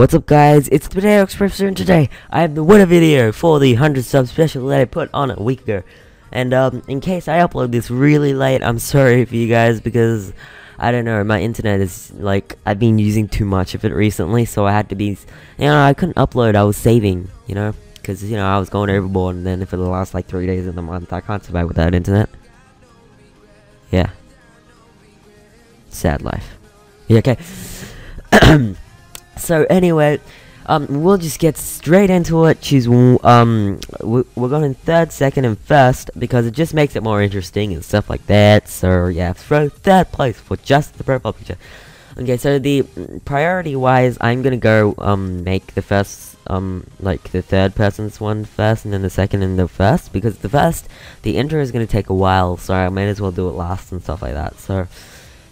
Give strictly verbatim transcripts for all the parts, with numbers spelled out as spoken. What's up guys, it's the Potato Express here, and today I have the winner video for the one hundred sub special that I put on a week ago. And um, in case I upload this really late, I'm sorry for you guys because, I don't know, my internet is like, I've been using too much of it recently, so I had to be, you know, I couldn't upload, I was saving, you know, because, you know, I was going overboard, and then for the last like three days of the month, I can't survive without internet. Yeah. Sad life. Yeah, okay. So anyway, um, we'll just get straight into it. Choose um, we're going third, second, and first because it just makes it more interesting and stuff like that. So yeah, throw third place for just the profile picture. Okay, so the priority-wise, I'm gonna go um make the first um like the third person's one first, and then the second and the first because the first the intro is gonna take a while. So I might as well do it last and stuff like that. So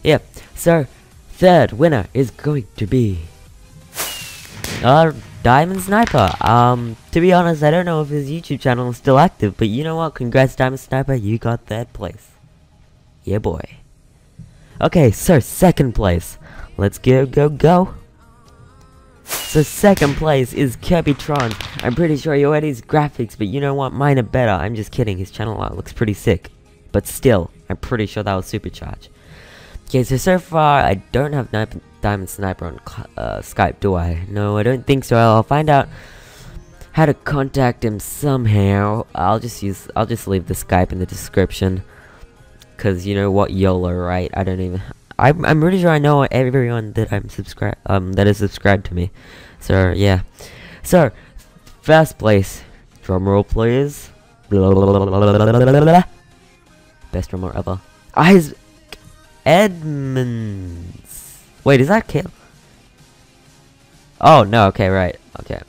yeah, so third winner is going to be. Uh, Diamond Sniper. Um, to be honest, I don't know if his YouTube channel is still active, but you know what? Congrats, Diamond Sniper, you got third place. Yeah, boy. Okay, so second place. Let's go, go, go. So second place is Kirby Tron. I'm pretty sure he already has graphics, but you know what? Mine are better. I'm just kidding. His channel art looks pretty sick, but still, I'm pretty sure that was supercharged. Okay, so so far, I don't have Diamond Sniper on uh, Skype, do I? No, I don't think so. I'll find out how to contact him somehow. I'll just use, I'll just leave the Skype in the description. Cause you know what, YOLO, right? I don't even. I'm, I'm pretty sure I know everyone that I'm subscribed, um, that is subscribed to me. So yeah. So first place, drumroll please. Best drumroll ever. Isaac Edmunds. Wait, is that Kale? Oh no. Okay, right. Okay.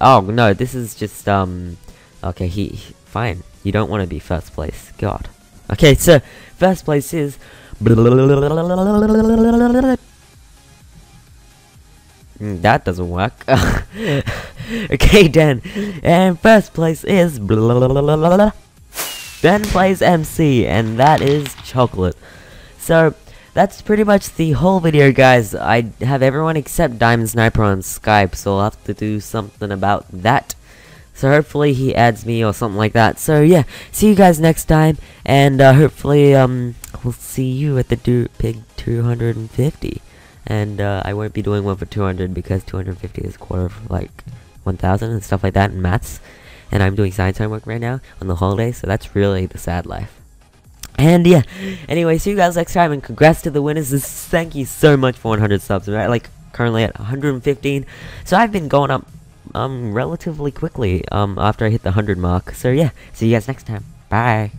Oh no, this is just um. Okay, he, he fine. You don't want to be first place. God. Okay, so first place is. Mm, that doesn't work. Okay, then, and first place is. Ben plays M C, and that is chocolate. So, that's pretty much the whole video, guys. I have everyone except Diamond Sniper on Skype, so I'll have to do something about that. So hopefully he adds me or something like that. So yeah, see you guys next time, and uh, hopefully um, we'll see you at the do pig two hundred fifty. And uh, I won't be doing one for two hundred because two hundred fifty is a quarter of like one thousand and stuff like that in maths. And I'm doing science homework right now on the holiday, so that's really the sad life. And yeah, anyway, see you guys next time, and congrats to the winners. Thank you so much for one hundred subs. Right, like currently at one hundred fifteen, so I've been going up um relatively quickly um after I hit the one hundred mark. So yeah, see you guys next time. Bye.